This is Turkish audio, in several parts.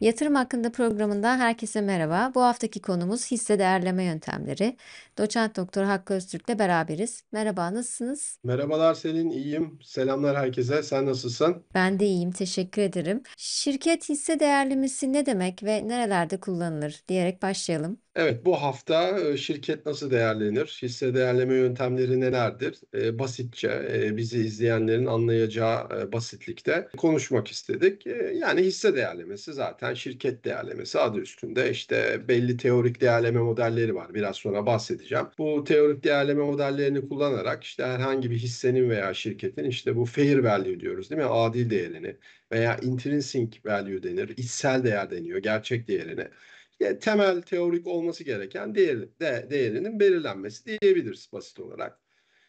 Yatırım Hakkında programından herkese merhaba. Bu haftaki konumuz hisse değerleme yöntemleri. Doç.Dr. Hakkı Öztürk'le beraberiz. Merhaba, nasılsınız? Merhabalar Selin, iyiyim. Selamlar herkese. Sen nasılsın? Ben de iyiyim, teşekkür ederim. Şirket hisse değerlemesi ne demek ve nerelerde kullanılır diyerek başlayalım. Evet, bu hafta şirket nasıl değerlenir? Hisse değerleme yöntemleri nelerdir? Basitçe bizi izleyenlerin anlayacağı basitlikte konuşmak istedik. Yani hisse değerlemesi zaten şirket değerlemesi adı üstünde. İşte belli teorik değerleme modelleri var. Biraz sonra bahsedeceğim. Bu teorik değerleme modellerini kullanarak işte herhangi bir hissenin veya şirketin işte bu fair value diyoruz değil mi? Adil değerini veya intrinsic value denir. İçsel değer deniyor. Gerçek değerini. Temel teorik olması gereken değerinin belirlenmesi diyebiliriz basit olarak.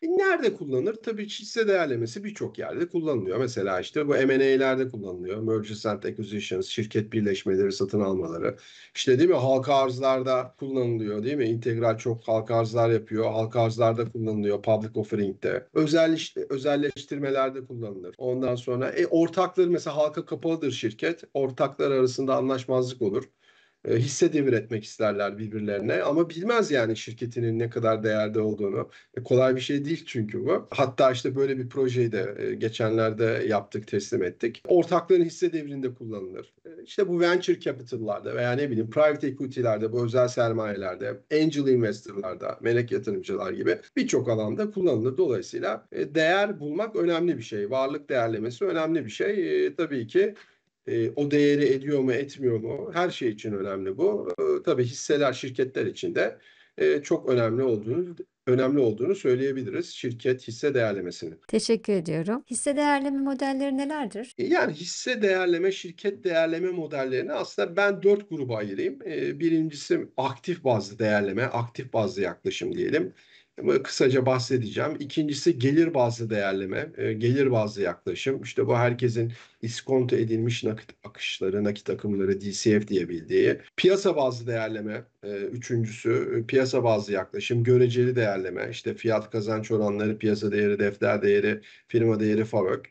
Nerede kullanılır? Tabii hisse değerlemesi birçok yerde kullanılıyor. Mesela işte bu M&A'lerde kullanılıyor. Mergers and Acquisitions, şirket birleşmeleri, satın almaları. İşte değil mi? Halka arzlarda kullanılıyor değil mi? İntegral çok halka arzlar yapıyor. Halka arzlarda kullanılıyor. Public offering'de. Özelleştirmelerde kullanılır. Ondan sonra ortakları mesela halka kapalıdır şirket. Ortaklar arasında anlaşmazlık olur. Hisse devretmek isterler birbirlerine ama bilmez yani şirketinin ne kadar değerde olduğunu. Kolay bir şey değil çünkü bu. Hatta işte böyle bir projeyi de geçenlerde yaptık, teslim ettik. Ortakların hisse devrinde kullanılır. İşte bu venture capital'larda veya ne bileyim private equity'lerde, bu özel sermayelerde, angel investor'larda, melek yatırımcılar gibi birçok alanda kullanılır. Dolayısıyla değer bulmak önemli bir şey. Varlık değerlemesi önemli bir şey. Tabii ki o değeri ediyor mu etmiyor mu her şey için önemli bu. Tabii hisseler şirketler için de çok önemli olduğunu söyleyebiliriz şirket hisse değerlemesini. Teşekkür ediyorum. Hisse değerleme modelleri nelerdir? Yani hisse değerleme, şirket değerleme modellerini aslında ben 4 gruba ayırayım. Birincisi aktif bazlı değerleme, aktif bazlı yaklaşım diyelim. Kısaca bahsedeceğim. İkincisi gelir bazlı değerleme, gelir bazlı yaklaşım. İşte bu herkesin iskonto edilmiş nakit akışları, nakit akımları DCF diye bildiği. Piyasa bazlı değerleme, üçüncüsü piyasa bazlı yaklaşım, göreceli değerleme. İşte fiyat kazanç oranları, piyasa değeri, defter değeri, firma değeri, FAVÖK.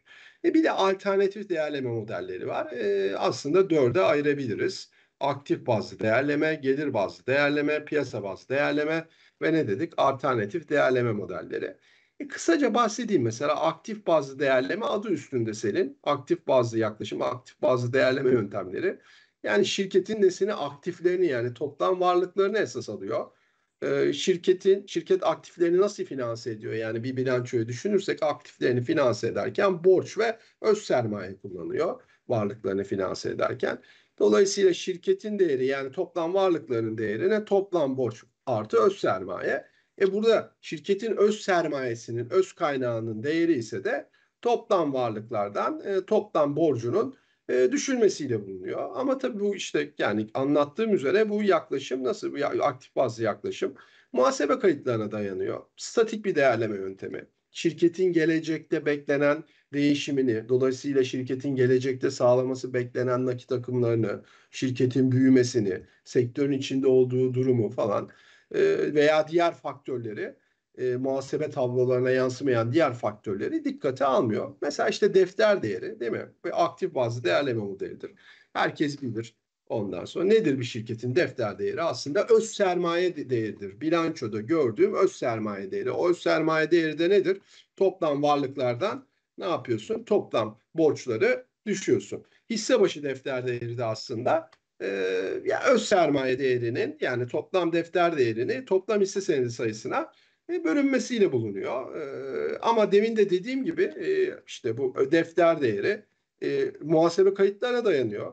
Bir de alternatif değerleme modelleri var. Aslında 4'e ayırabiliriz. Aktif bazlı değerleme, gelir bazlı değerleme, piyasa bazlı değerleme ve ne dedik? Alternatif değerleme modelleri. Kısaca bahsedeyim mesela aktif bazlı değerleme adı üstünde Selin. Aktif bazlı yaklaşım, aktif bazlı değerleme yöntemleri. Yani şirketin nesini aktiflerini yani toplam varlıklarını esas alıyor. Şirket aktiflerini nasıl finanse ediyor? Yani bir bilançoyu düşünürsek aktiflerini finanse ederken borç ve öz sermaye kullanıyor varlıklarını finanse ederken. Dolayısıyla şirketin değeri yani toplam varlıkların değerine toplam borç artı öz sermaye. Burada şirketin öz sermayesinin, öz kaynağının değeri ise de toplam varlıklardan toplam borcunun düşülmesiyle bulunuyor. Ama tabii bu işte yani anlattığım üzere bu yaklaşım nasıl bu aktif bazlı yaklaşım muhasebe kayıtlarına dayanıyor. Statik bir değerleme yöntemi. Şirketin gelecekte beklenen değişimini, dolayısıyla şirketin gelecekte sağlaması beklenen nakit akımlarını, şirketin büyümesini, sektörün içinde olduğu durumu falan veya diğer faktörleri, muhasebe tablolarına yansımayan diğer faktörleri dikkate almıyor. Mesela işte defter değeri değil mi? Ve aktif bazlı değerleme modelidir. Herkes bilir. Ondan sonra nedir bir şirketin defter değeri? Aslında öz sermaye değeridir. Bilançoda gördüğüm öz sermaye değeri. O öz sermaye değeri de nedir? Toplam varlıklardan ne yapıyorsun? Toplam borçları düşüyorsun. Hisse başı defter değeri de aslında öz sermaye değerinin yani toplam defter değerini toplam hisse senedi sayısına bölünmesiyle bulunuyor. Ama demin de dediğim gibi işte bu defter değeri muhasebe kayıtlarına dayanıyor.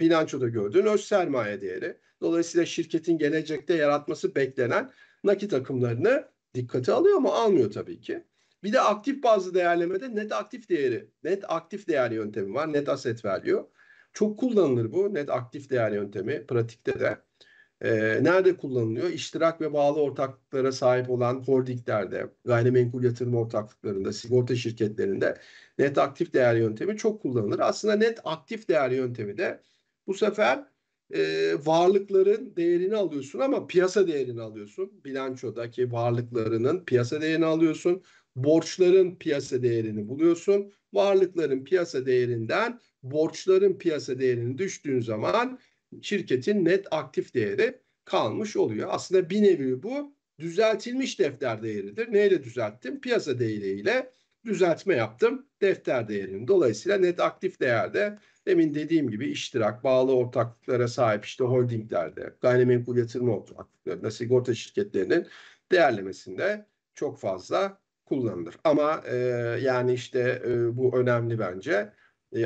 Bilançoda gördüğün öz sermaye değeri. Dolayısıyla şirketin gelecekte yaratması beklenen nakit akımlarını dikkate alıyor mu? Almıyor tabii ki. Bir de aktif bazlı değerlemede net aktif değer yöntemi var. Net asset value. Çok kullanılır bu net aktif değer yöntemi pratikte de. Nerede kullanılıyor? İştirak ve bağlı ortaklıklara sahip olan holdinglerde, gayrimenkul yatırım ortaklıklarında, sigorta şirketlerinde net aktif değer yöntemi çok kullanılır. Aslında net aktif değer yöntemi de bu sefer varlıkların değerini alıyorsun ama piyasa değerini alıyorsun. Bilançodaki varlıklarının piyasa değerini alıyorsun. Borçların piyasa değerini buluyorsun. varlıkların piyasa değerinden borçların piyasa değerinin düştüğün zaman şirketin net aktif değeri kalmış oluyor. Aslında bir nevi bu düzeltilmiş defter değeridir. Neyle düzelttim? Piyasa değeriyle düzeltme yaptım defter değerini. Dolayısıyla net aktif değerde demin dediğim gibi iştirak, bağlı ortaklıklara sahip işte holdinglerde, gayrimenkul yatırım ortaklıklarında, sigorta şirketlerinin değerlemesinde çok fazla kullanılır. Ama yani işte bu önemli bence.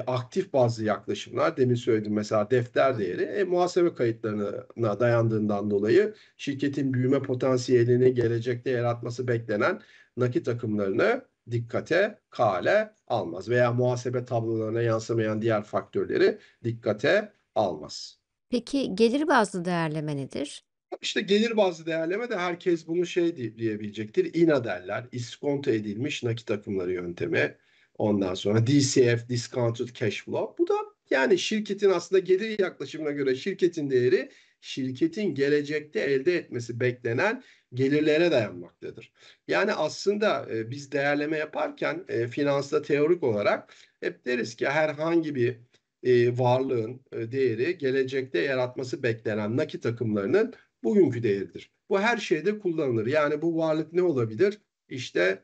Aktif bazlı yaklaşımlar, demin söyledim mesela defter değeri muhasebe kayıtlarına dayandığından dolayı şirketin büyüme potansiyelini gelecekte yaratması beklenen nakit akımlarını dikkate kale almaz veya muhasebe tablolarına yansımayan diğer faktörleri dikkate almaz. Peki gelir bazlı değerleme nedir? İşte gelir bazlı değerleme de herkes bunu diyebilecektir. İNA derler, iskonto edilmiş nakit akımları yöntemi. Ondan sonra DCF, Discounted Cash Flow. Bu da yani şirketin aslında gelir yaklaşımına göre şirketin değeri şirketin gelecekte elde etmesi beklenen gelirlere dayanmaktadır. Yani aslında biz değerleme yaparken finansta teorik olarak hep deriz ki herhangi bir varlığın değeri gelecekte yaratması beklenen nakit akımlarının bugünkü değeridir. Bu her şeyde kullanılır. Yani bu varlık ne olabilir? İşte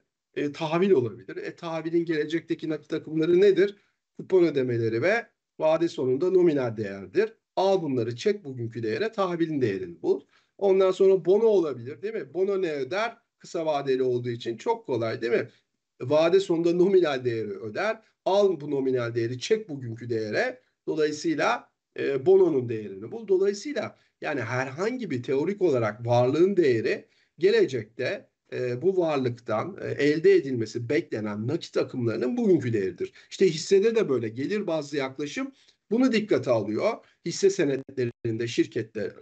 tahvil olabilir. Tahvilin gelecekteki nakit akımları nedir? Kupon ödemeleri ve vade sonunda nominal değerdir. Al bunları, çek bugünkü değere, tahvilin değerini bul. Ondan sonra bono olabilir, değil mi? Bono ne öder? Kısa vadeli olduğu için çok kolay, değil mi? Vade sonunda nominal değeri öder. Al bu nominal değeri, çek bugünkü değere. Dolayısıyla bononun değerini bul. Dolayısıyla yani herhangi bir teorik olarak varlığın değeri gelecekte bu varlıktan elde edilmesi beklenen nakit akımlarının bugünkü değeridir. İşte hissede de böyle gelir bazlı yaklaşım bunu dikkate alıyor. Hisse senetlerinde,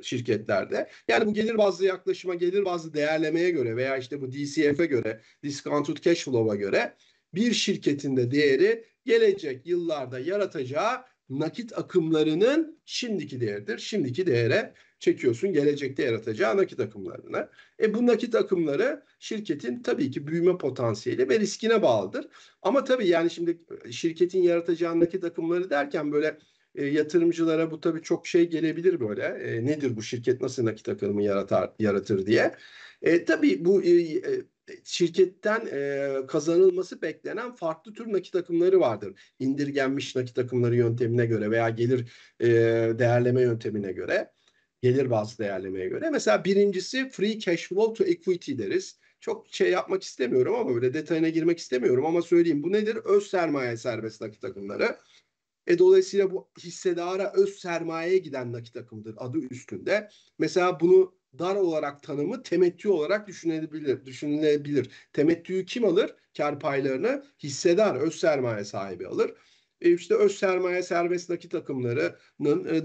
şirketlerde. Yani bu gelir bazlı yaklaşıma, gelir bazlı değerlemeye göre veya işte bu DCF'e göre, Discounted Cash Flow'a göre bir şirketin de değeri gelecek yıllarda yaratacağı nakit akımlarının şimdiki değeridir. Şimdiki değere çekiyorsun gelecekte yaratacağı nakit akımlarına. Bu nakit akımları şirketin tabii ki büyüme potansiyeli ve riskine bağlıdır. Ama tabii yani şimdi şirketin yaratacağı nakit akımları derken böyle yatırımcılara bu tabii çok gelebilir böyle. Nedir bu şirket nasıl nakit akımı yaratır diye. Tabii bu şirketten kazanılması beklenen farklı tür nakit akımları vardır. İndirgenmiş nakit akımları yöntemine göre veya gelir değerleme yöntemine göre. Gelir bazlı değerlemeye göre. Mesela birincisi free cash flow to equity deriz. Çok yapmak istemiyorum ama böyle detayına girmek istemiyorum ama söyleyeyim. Bu nedir? Öz sermaye serbest nakit akımları. Dolayısıyla bu hissedara öz sermayeye giden nakit akımıdır adı üstünde. Mesela bunu dar olarak tanımı temettü olarak düşünülebilir. Temettüyü kim alır? Kâr paylarını hissedar öz sermaye sahibi alır. İşte öz sermaye serbest nakit akımlarının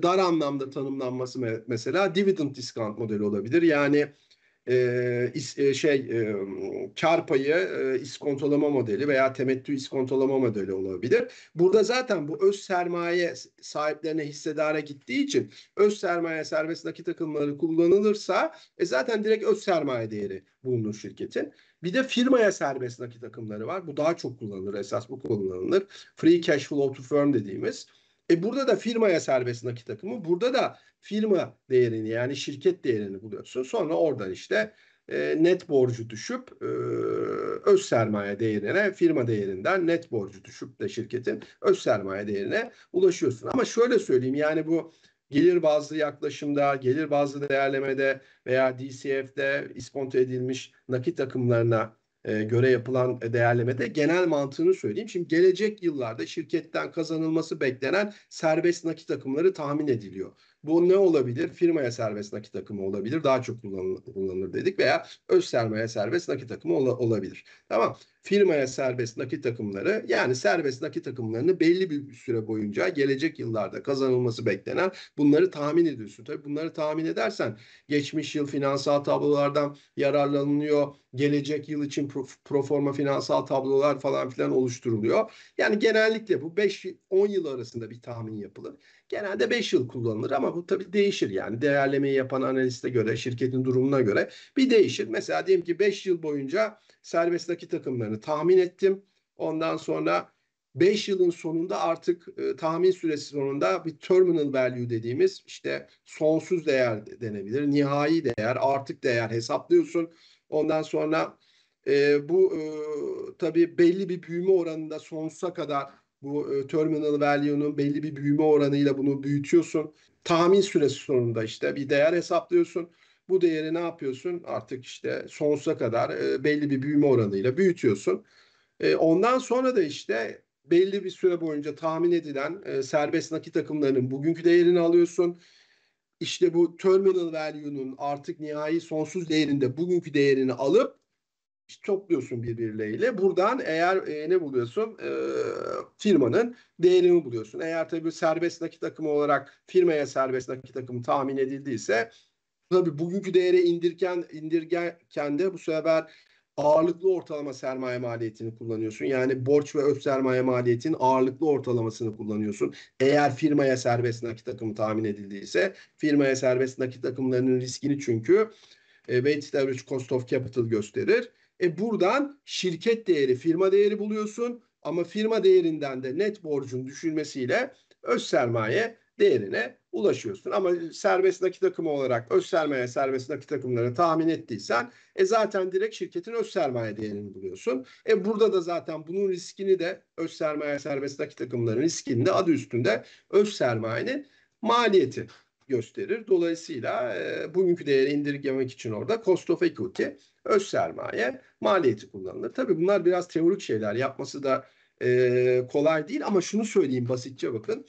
dar anlamda tanımlanması mesela dividend discount modeli olabilir. Yani kar payı iskontolama modeli veya temettü iskontolama modeli olabilir. Burada zaten bu öz sermaye sahiplerine hissedara gittiği için öz sermaye serbest nakit akımları kullanılırsa zaten direkt öz sermaye değeri bulunur şirketin. Bir de firmaya serbest nakit akımları var. Bu daha çok kullanılır. Esas bu kullanılır. Free cash flow to firm dediğimiz. Burada da firmaya serbest nakit akımı. Burada da firma değerini yani şirket değerini buluyorsun. Sonra oradan işte net borcu düşüp öz sermaye değerine firma değerinden net borcu düşüp de şirketin öz sermaye değerine ulaşıyorsun. Ama şöyle söyleyeyim yani bu gelir bazlı yaklaşımda, gelir bazlı değerlemede veya DCF'de iskonto edilmiş nakit akımlarına göre yapılan değerlemede genel mantığını söyleyeyim. Şimdi gelecek yıllarda şirketten kazanılması beklenen serbest nakit akımları tahmin ediliyor. Bu ne olabilir? Firmaya serbest nakit akımı olabilir. Daha çok kullanılır dedik veya öz sermaye serbest nakit akımı olabilir. Tamam. Firmaya serbest nakit akımları yani serbest nakit akımlarını belli bir süre boyunca gelecek yıllarda kazanılması beklenen bunları tahmin ediyorsun. Tabii bunları tahmin edersen geçmiş yıl finansal tablolardan yararlanılıyor. Gelecek yıl için proforma finansal tablolar falan filan oluşturuluyor. Yani genellikle bu 5-10 yıl arasında bir tahmin yapılır. Genelde 5 yıl kullanılır ama bu tabii değişir yani değerlemeyi yapan analiste göre, şirketin durumuna göre bir değişir. Mesela diyelim ki 5 yıl boyunca serbest nakit akımlarını tahmin ettim. Ondan sonra 5 yılın sonunda artık tahmin süresi sonunda bir terminal value dediğimiz işte sonsuz değer denebilir. Nihai değer, artık değer hesaplıyorsun. Ondan sonra bu tabii belli bir büyüme oranında sonsuza kadar bu terminal value'nun belli bir büyüme oranıyla bunu büyütüyorsun. Tahmin süresi sonunda işte bir değer hesaplıyorsun. Bu değeri ne yapıyorsun? Artık işte sonsuza kadar belli bir büyüme oranıyla büyütüyorsun. Ondan sonra da işte belli bir süre boyunca tahmin edilen serbest nakit akımlarının bugünkü değerini alıyorsun. İşte bu terminal value'nun artık nihai sonsuz değerinde bugünkü değerini alıp işte topluyorsun birbirleriyle. Buradan eğer ne buluyorsun? Firmanın değerini buluyorsun. Eğer tabii serbest nakit akımı olarak firmaya serbest nakit akımı tahmin edildiyse tabii bugünkü değere indirgerken de bu sefer ağırlıklı ortalama sermaye maliyetini kullanıyorsun. Yani borç ve öz sermaye maliyetinin ağırlıklı ortalamasını kullanıyorsun. Eğer firmaya serbest nakit akımı tahmin edildiyse firmaya serbest nakit akımlarının riskini çünkü weighted average cost of capital gösterir. Buradan şirket değeri, firma değeri buluyorsun ama firma değerinden de net borcun düşülmesiyle öz sermaye değerine ulaşıyorsun. Ama serbest nakit akımı olarak öz sermaye, serbest nakit akımlarını tahmin ettiysen zaten direkt şirketin öz sermaye değerini buluyorsun. Burada da zaten bunun riskini de öz sermaye, serbest nakit akımlarının riskini de adı üstünde öz sermayenin maliyeti gösterir. Dolayısıyla bugünkü değeri indirgemek için orada cost of equity, öz sermaye maliyeti kullanılır. Tabii bunlar biraz teorik şeyler, yapması da kolay değil ama şunu söyleyeyim basitçe bakın.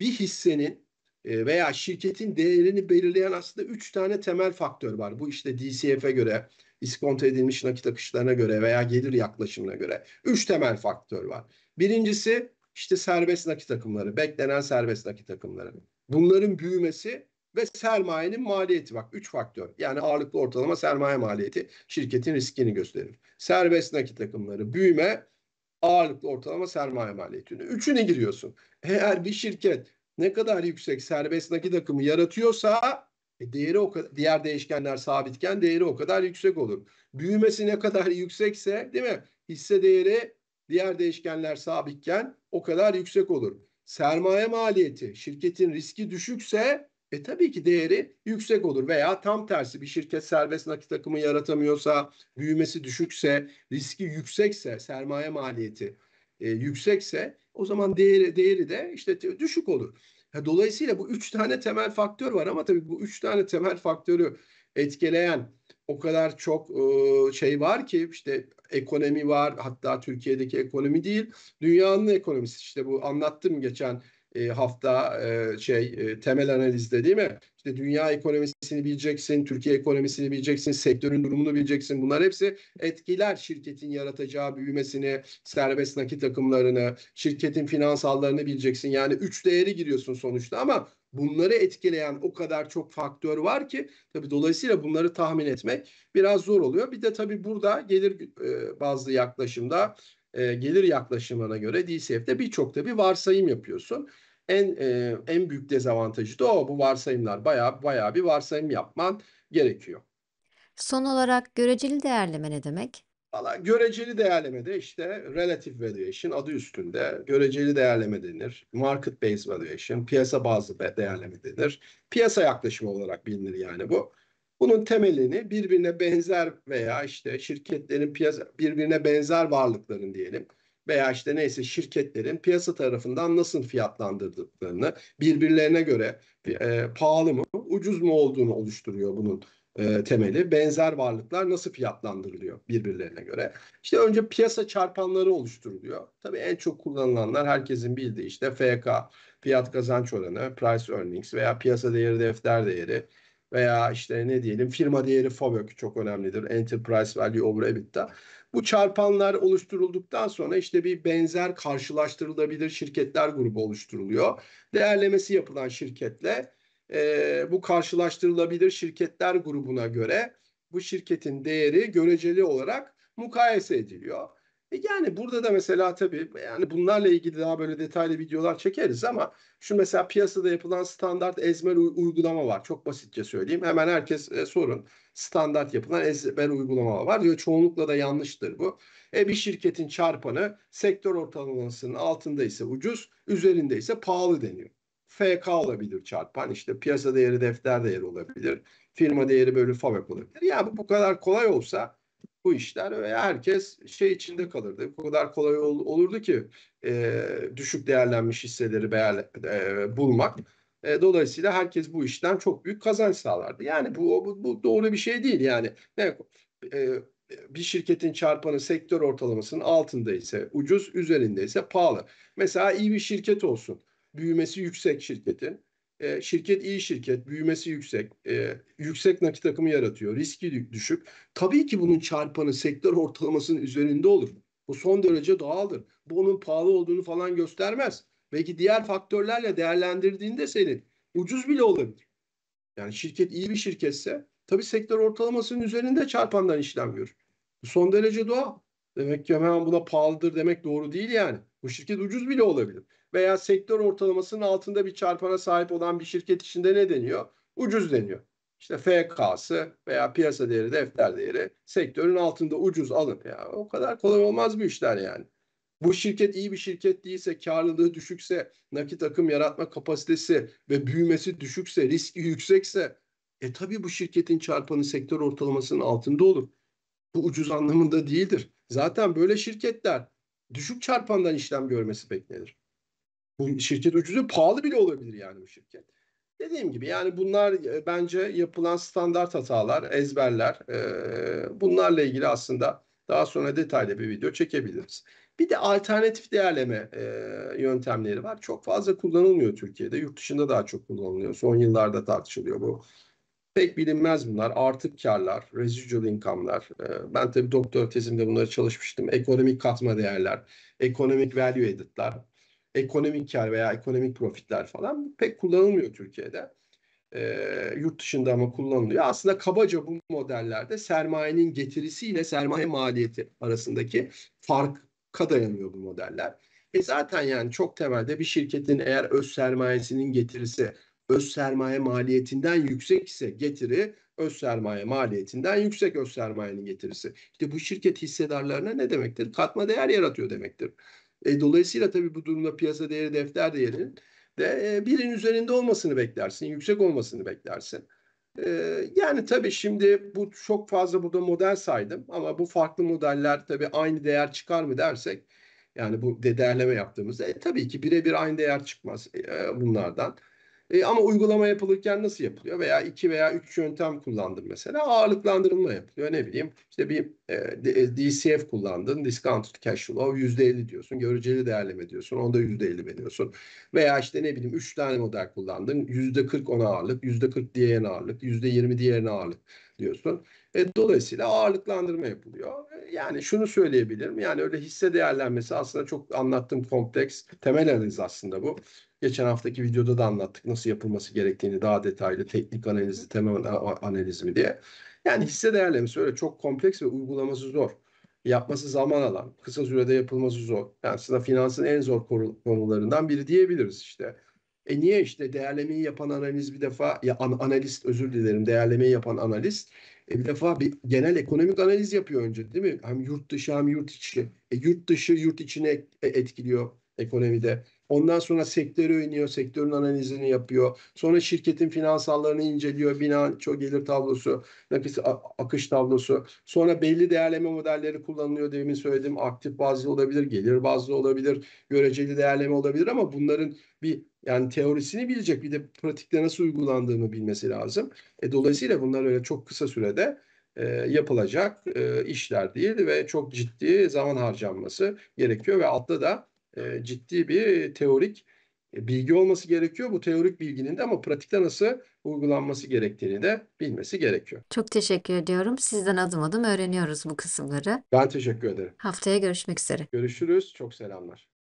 Bir hissenin veya şirketin değerini belirleyen aslında 3 tane temel faktör var. Bu işte DCF'e göre, iskonto edilmiş nakit akışlarına göre veya gelir yaklaşımına göre 3 temel faktör var. Birincisi işte serbest nakit akımları, beklenen serbest nakit akımları. Bunların büyümesi ve sermayenin maliyeti. Bak 3 faktör. Yani ağırlıklı ortalama sermaye maliyeti şirketin riskini gösterir. Serbest nakit akımları, büyüme, ağırlıklı ortalama sermaye maliyetini. Üçüne giriyorsun. Eğer bir şirket ne kadar yüksek serbest nakit akımı yaratıyorsa değeri o kadar, diğer değişkenler sabitken değeri o kadar yüksek olur. Büyümesi ne kadar yüksekse, değil mi? Hisse değeri diğer değişkenler sabitken o kadar yüksek olur. Sermaye maliyeti, şirketin riski düşükse tabii ki değeri yüksek olur. Veya tam tersi bir şirket serbest nakit akımı yaratamıyorsa, büyümesi düşükse, riski yüksekse, sermaye maliyeti yüksekse o zaman değeri de işte düşük olur. Dolayısıyla bu 3 tane temel faktör var ama tabii bu 3 tane temel faktörü etkileyen o kadar çok şey var ki işte ekonomi var, hatta Türkiye'deki ekonomi değil dünyanın ekonomisi. İşte bu anlattım geçen hafta temel analizde, değil mi? İşte dünya ekonomisini bileceksin, Türkiye ekonomisini bileceksin, sektörün durumunu bileceksin. Bunlar hepsi etkiler şirketin yaratacağı büyümesini, serbest nakit akımlarını, şirketin finansallarını bileceksin. Yani 3 değeri giriyorsun sonuçta ama bunları etkileyen o kadar çok faktör var ki tabii dolayısıyla bunları tahmin etmek biraz zor oluyor. Bir de tabii burada gelir bazlı yaklaşımda gelir yaklaşımına göre DCF'de birçok da bir varsayım yapıyorsun. En büyük dezavantajı da o. Bu varsayımlar bayağı bir varsayım yapman gerekiyor. Son olarak göreceli değerleme ne demek? Valla göreceli değerlemede işte relative valuation adı üstünde göreceli değerleme denir. Market based valuation, piyasa bazlı değerleme denir. Piyasa yaklaşımı olarak bilinir yani bu. Bunun temelini birbirine benzer veya işte şirketlerin birbirine benzer varlıkların diyelim veya işte neyse şirketlerin piyasa tarafından nasıl fiyatlandırdıklarını birbirlerine göre pahalı mı ucuz mu olduğunu oluşturuyor bunun temeli. Benzer varlıklar nasıl fiyatlandırılıyor birbirlerine göre? İşte önce piyasa çarpanları oluşturuluyor. Tabii en çok kullanılanlar herkesin bildiği işte FK, fiyat kazanç oranı, price earnings veya piyasa değeri defter değeri. Veya işte ne diyelim firma değeri FAVÖK çok önemlidir. Enterprise Value over EBITDA. Bu çarpanlar oluşturulduktan sonra işte bir benzer karşılaştırılabilir şirketler grubu oluşturuluyor. Değerlemesi yapılan şirketle bu karşılaştırılabilir şirketler grubuna göre bu şirketin değeri göreceli olarak mukayese ediliyor. Yani burada da mesela tabii yani bunlarla ilgili daha böyle detaylı videolar çekeriz ama şu mesela piyasada yapılan standart ezber uygulama var. Çok basitçe söyleyeyim. Hemen herkes sorun. Standart yapılan ezber uygulama var diyor. Çoğunlukla da yanlıştır bu. Bir şirketin çarpanı sektör ortalamasının altında ise ucuz, üzerinde ise pahalı deniyor. FK olabilir çarpan, işte piyasa değeri, defter değeri olabilir. Firma değeri bölü FAVÖK olabilir. Yani bu kadar kolay olsa bu işler veya herkes şey içinde kalırdı. Bu kadar kolay olurdu ki düşük değerlenmiş hisseleri bulmak. Dolayısıyla herkes bu işten çok büyük kazanç sağlardı. Yani bu doğru bir şey değil. Yani bir şirketin çarpanı sektör ortalamasının altında ise ucuz, üzerinde ise pahalı. Mesela iyi bir şirket olsun. Büyümesi yüksek şirketin. Şirket iyi şirket, büyümesi yüksek, yüksek nakit akımı yaratıyor, riski düşük. Tabii ki bunun çarpanı sektör ortalamasının üzerinde olur. Bu son derece doğaldır. Bu onun pahalı olduğunu falan göstermez. Belki diğer faktörlerle değerlendirdiğinde senin ucuz bile olabilir. Yani şirket iyi bir şirketse tabii sektör ortalamasının üzerinde çarpandan işlem görür. Bu son derece doğal. Demek ki hemen buna pahalıdır demek doğru değil yani. Bu şirket ucuz bile olabilir. Veya sektör ortalamasının altında bir çarpana sahip olan bir şirket içinde ne deniyor? Ucuz deniyor. İşte FK'sı veya piyasa değeri, defter değeri sektörün altında ucuz alın. Ya o kadar kolay olmaz bu işler yani. Bu şirket iyi bir şirket değilse, karlılığı düşükse, nakit akım yaratma kapasitesi ve büyümesi düşükse, riski yüksekse tabii bu şirketin çarpanı sektör ortalamasının altında olur. Bu ucuz anlamında değildir. Zaten böyle şirketler düşük çarpandan işlem görmesi beklenir. Bu şirket ucuzu pahalı bile olabilir yani bu şirket. Dediğim gibi yani bunlar bence yapılan standart hatalar, ezberler. Bunlarla ilgili aslında daha sonra detaylı bir video çekebiliriz. Bir de alternatif değerleme yöntemleri var. Çok fazla kullanılmıyor Türkiye'de. Yurt dışında daha çok kullanılıyor. Son yıllarda tartışılıyor bu. Pek bilinmez bunlar. Artık karlar, residual income'lar. Ben tabii doktora tezimde bunları çalışmıştım. Ekonomik katma değerler, ekonomik value added'lar, ekonomik kar veya ekonomik profitler falan pek kullanılmıyor Türkiye'de. Yurt dışında ama kullanılıyor. Aslında kabaca bu modellerde sermayenin getirisiyle sermaye maliyeti arasındaki farka dayanıyor bu modeller. Zaten yani çok temelde bir şirketin eğer öz sermayesinin getirisi öz sermaye maliyetinden yüksek ise getiri öz sermaye maliyetinden yüksek öz sermayenin getirisi. İşte bu şirket hissedarlarına ne demektir? Katma değer yaratıyor demektir. Dolayısıyla tabii bu durumda piyasa değeri, defter değerinin de birinin üzerinde olmasını beklersin, yüksek olmasını beklersin. Yani tabii şimdi bu çok fazla burada model saydım ama bu farklı modeller tabii aynı değer çıkar mı dersek, yani bu değerleme yaptığımızda tabii ki birebir aynı değer çıkmaz bunlardan. Ama uygulama yapılırken nasıl yapılıyor? Veya 2 veya 3 yöntem kullandım mesela. Ağırlıklandırılma yapılıyor. Ne bileyim işte bir DCF kullandın. Discounted cash flow %50 diyorsun. Göreceli değerleme diyorsun. Onda %50 veriyorsun. Veya işte ne bileyim 3 tane model kullandın. %40 ona ağırlık, %40 diğerine ağırlık, %20 diğerine ağırlık diyorsun. Dolayısıyla ağırlıklandırma yapılıyor. Yani şunu söyleyebilirim. Yani öyle hisse değerlenmesi aslında çok anlattığım kompleks. Temel analiz aslında bu. Geçen haftaki videoda da anlattık nasıl yapılması gerektiğini daha detaylı teknik analizi, temel analiz mi diye. Yani hisse değerlemesi öyle çok kompleks ve uygulaması zor. Yapması zaman alan, kısa sürede yapılması zor. Yani aslında finansın en zor konularından biri diyebiliriz işte. Niye işte değerlemeyi yapan analiz bir defa, ya analist özür dilerim, değerlemeyi yapan analist bir defa bir genel ekonomik analiz yapıyor önce değil mi? Hem yurt dışı hem yurt içi. Yurt dışı yurt içine etkiliyor ekonomide. Ondan sonra sektörü oynuyor, sektörün analizini yapıyor. Sonra şirketin finansallarını inceliyor, bilanço, gelir tablosu, nakit akış tablosu. Sonra belli değerleme modelleri kullanılıyor demin söyledim. Aktif bazlı olabilir, gelir bazlı olabilir, göreceli değerleme olabilir ama bunların bir yani teorisini bilecek, bir de pratikte nasıl uygulandığını bilmesi lazım. Dolayısıyla bunlar öyle çok kısa sürede yapılacak işler değil ve çok ciddi zaman harcanması gerekiyor ve altta da ciddi bir teorik bilgi olması gerekiyor. Bu teorik bilginin de ama pratikte nasıl uygulanması gerektiğini de bilmesi gerekiyor. Çok teşekkür ediyorum. Sizden adım adım öğreniyoruz bu kısımları. Ben teşekkür ederim. Haftaya görüşmek üzere. Görüşürüz. Çok selamlar.